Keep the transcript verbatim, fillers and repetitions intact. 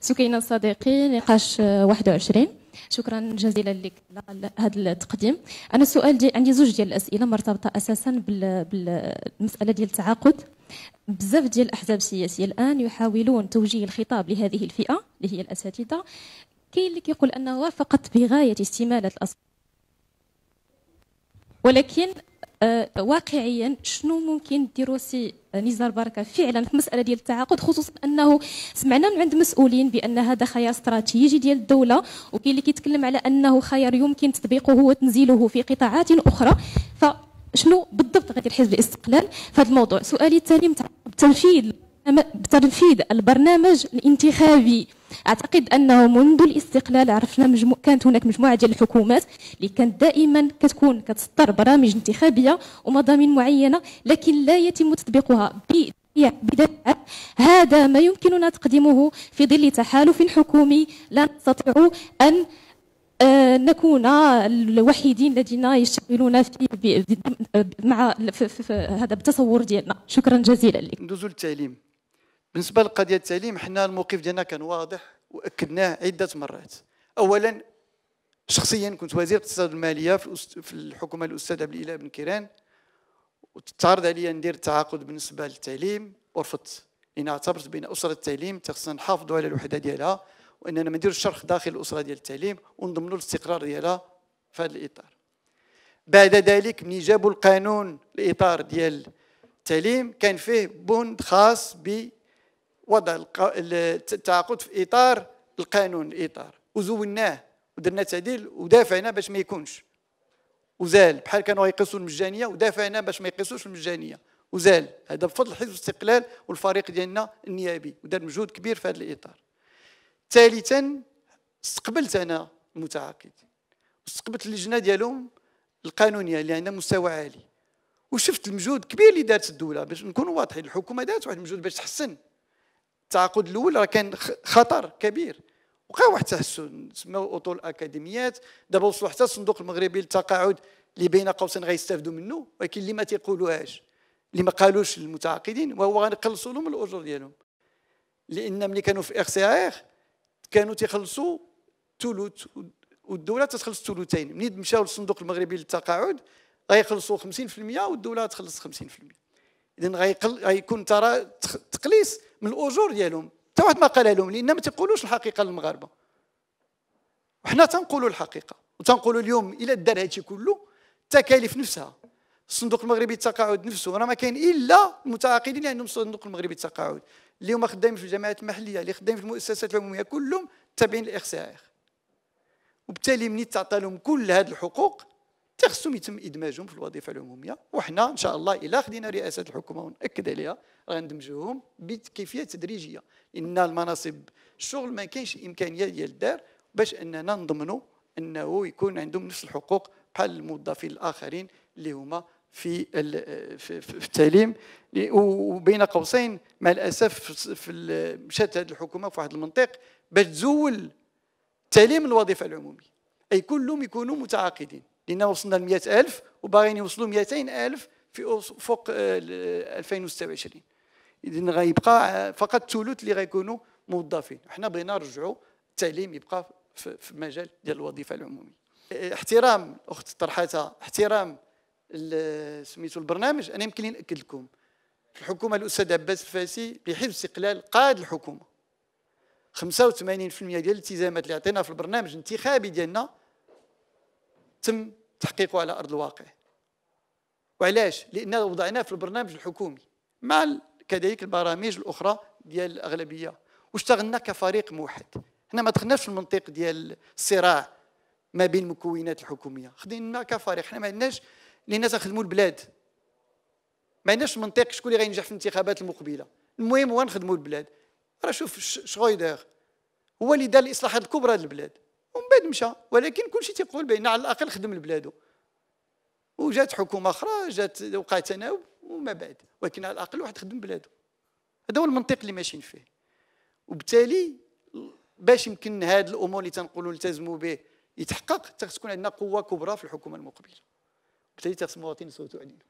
سكينة الصديقي، نقاش واحد وعشرين. شكرا جزيلا لك على هذا التقديم. انا السؤال دي عندي زوج ديال الاسئله مرتبطه اساسا بالمساله ديال التعاقد. بزاف ديال الاحزاب السياسيه الان يحاولون توجيه الخطاب لهذه الفئه اللي هي الاساتذه. كاين اللي كيقول انه وافقت بغايه استماله الاصوات، ولكن آه واقعيا شنو ممكن ديروا سي نزار بركة فعلا في المساله ديال التعاقد، خصوصا انه سمعنا من عند مسؤولين بان هذا خيار استراتيجي ديال الدوله، وكاين اللي كيتكلم على انه خيار يمكن تطبيقه وتنزيله في قطاعات اخرى. فشنو بالضبط غادي يحزب الاستقلال في هذا الموضوع؟ سؤالي الثاني بتنفيذ بتنفيذ البرنامج الانتخابي. اعتقد انه منذ الاستقلال عرفنا مجمو... كانت هناك مجموعه ديال الحكومات اللي كانت دائما كتكون كتصدر برامج انتخابيه ومضامين معينه، لكن لا يتم تطبيقها. بدافع هذا ما يمكننا تقديمه في ظل تحالف حكومي لا نستطيع ان آه نكون الوحيدين الذين يشتغلون في مع في في في هذا التصور ديالنا. شكرا جزيلا لك. ندوزو للتعليم. بالنسبه لقضيه التعليم، حنا الموقف ديالنا كان واضح واكدناه عده مرات. اولا شخصيا كنت وزير الاقتصاد والماليه في الحكومه الاستاذ عبد الاله بنكيران، وتعرض عليا ندير التعاقد بالنسبه للتعليم ورفضت، لان اعتبرت بان اسره التعليم خصنا نحافظوا على الوحده ديالها، واننا ما نديروش الشرخ داخل الاسره ديال التعليم، ونضمنوا الاستقرار ديالها في هذا الاطار. بعد ذلك ملي جابوا القانون الاطار ديال التعليم كان فيه بند خاص ب وضع التعاقد في اطار القانون الاطار، وزولناه ودرنا تعديل ودافعنا باش ما يكونش، وزال. بحال كانوا غيقيسوا المجانيه ودافعنا باش ما يقيسوش المجانيه، وزال. هذا بفضل حزب الاستقلال والفريق ديالنا النيابي، ودار مجهود كبير في هذا الاطار. ثالثا استقبلت انا المتعاقد، استقبلت اللجنه ديالهم القانونيه اللي عندها مستوى عالي، وشفت المجهود الكبير اللي دارت الدوله. باش نكونوا واضحين، الحكومه دارت واحد المجهود باش تحسن. التعاقد الاول راه كان خطر كبير، وقع واحد التحسن، سماو اطول الاكاديميات، دابا وصلوا حتى الصندوق المغربي للتقاعد اللي بين قوسين غيستافدوا منه، ولكن اللي ما تيقولوهاش، اللي ما قالوش للمتعاقدين، وهو غنقلصوا لهم الاجور ديالهم. لان ملي كانوا في اخ سي ار كانوا تيخلصوا ثلث، والدوله تتخلص ثلثين. ملي مشاو للصندوق المغربي للتقاعد غيخلصوا خمسين في المية والدوله تخلص خمسين في المية. اذا غيقل غيكون ترى تقليص من الاجور ديالهم. حتى واحد ما قالها لهم، لان ما تيقولوش الحقيقه للمغاربه، وحنا تنقولوا الحقيقه، وتنقولوا اليوم الى دار هادشي كله التكاليف نفسها، الصندوق المغربي للتقاعد نفسه راه ما كاين الا المتعاقدين اللي عندهم الصندوق المغربي للتقاعد، اللي هما خدامين في الجامعات المحليه، اللي خدامين في المؤسسات العموميه، كلهم تابعين للاخ سي اخ. وبالتالي ملي تعطى لهم كل هذه الحقوق تخصهم يتم ادماجهم في الوظيفه العموميه، وحنا ان شاء الله الا خدينا رئاسه الحكومه وناكد عليها غندمجوهم بكيفيه تدريجيه، لان المناصب الشغل ما كاينش امكانيه ديال الدار باش اننا نضمنوا انه يكون عندهم نفس الحقوق بحال الموظفين الاخرين اللي هما في في التعليم. وبين قوسين مع الاسف في مشات هذه الحكومه في واحد المنطق باش تزول التعليم الوظيفه العمومي، اي كلهم يكونوا متعاقدين، لأننا وصلنا ل مئة ألف وباغيين يوصلوا مئتين ألف في فوق ألفين وستة وعشرين. إذن غيبقى فقط ثلث اللي غيكونوا موظفين. حنا بغينا نرجعوا التعليم يبقى في المجال ديال الوظيفة العمومية. احترام أخت طرحتها، احترام سميتو البرنامج. أنا يمكن لي نأكد لكم الحكومة الأستاذ عباس الفاسي بحزب استقلال قاد الحكومة، خمسة وثمانين في المية ديال الالتزامات اللي عطيناها في البرنامج الانتخابي ديالنا تم تحقيقه على ارض الواقع. وعلاش؟ لان وضعناه في البرنامج الحكومي مع كذلك البرامج الاخرى ديال الاغلبيه، واشتغلنا كفريق موحد. حنا ما دخلناش في المنطق ديال الصراع ما بين المكونات الحكوميه، خدينا كفريق. حنا ما عندناش لان تخدموا البلاد، ما عندناش منطق شكون اللي غينجح في الانتخابات المقبله، المهم هو نخدموا البلاد. راه شوف شرويدغ هو اللي دار الاصلاحات الكبرى للبلاد ومن بعد مشى، ولكن كلشي تيقول بان على الاقل خدم لبلادو. وجات حكومه اخرى جات وقع تناوب وما بعد، ولكن على الاقل واحد خدم بلادو. هذا هو المنطق اللي ماشيين فيه. وبالتالي باش يمكن هاد الامور اللي تنقولوا نلتزموا به يتحقق، تكون عندنا قوه كبرى في الحكومه المقبله. وبالتالي تخص المواطنين يصوتوا علينا.